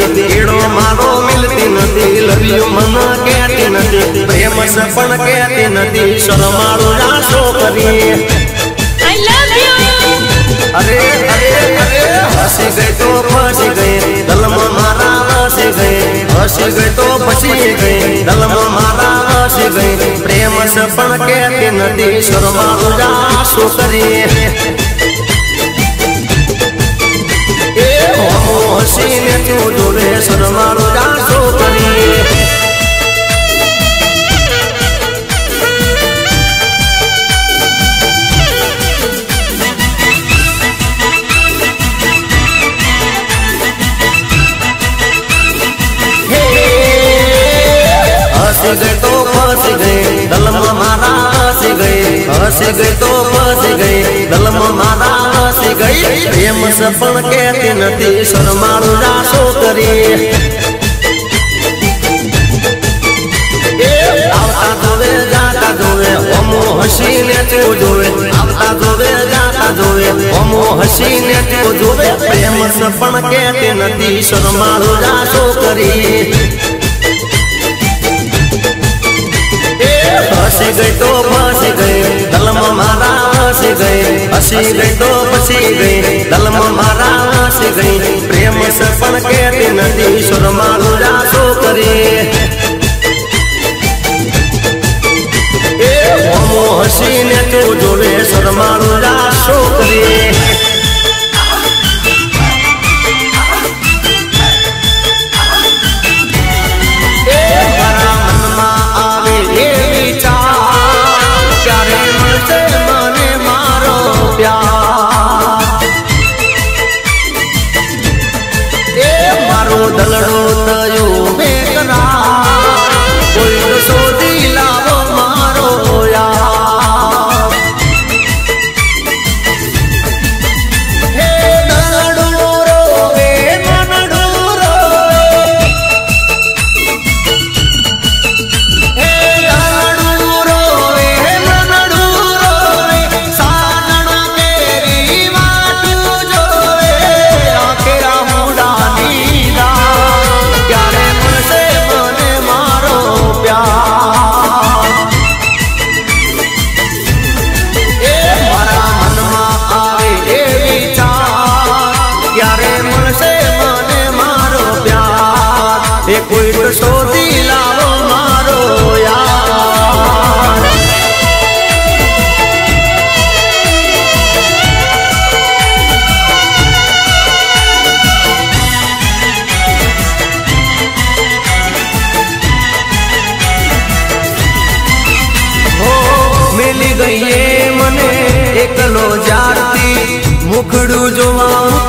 नदी, एड़ो मारो मिलती नदी, लव यू मना कहती नदी, प्रेम से पण कहती नदी, शर्माळो या छोकरी आई लव यू। अरे अरे अरे हंसी गए तो फंस गए, दलम मारा हंस गए, हंसी गए तो फंस गए, दलम मारा हंस गए, प्रेम से पण कहती नदी, शर्माळो या छोकरी। सीने तू जोड़े शर्माळो या छोकरी। हंस गए तो फंस गए, दलम मारा हंस गए, हंस गए तो फंस गए, दलम मारा हंस गए, प्रेम से पण कहती नदी, शर्माळो या छोकरी। आवता जोवे जाता जोवे हमो हसीने तू जोवे, आवता जोवे जाता जोवे हमो हसीने तू जोवे, प्रेम से पण कहती नदी, शर्माळो या छोकरी। हंसी गए तो फंस गए, दलम मारा हंस गए, हंसी गए तो फंसी गए, दलम मारा हंस गए, प्रेम से पण कहती नदी, शर्माळो या छोकरी। ए हमो हसीने तू जोड़े शर्माळो या छोकरी। मुखड़ू जो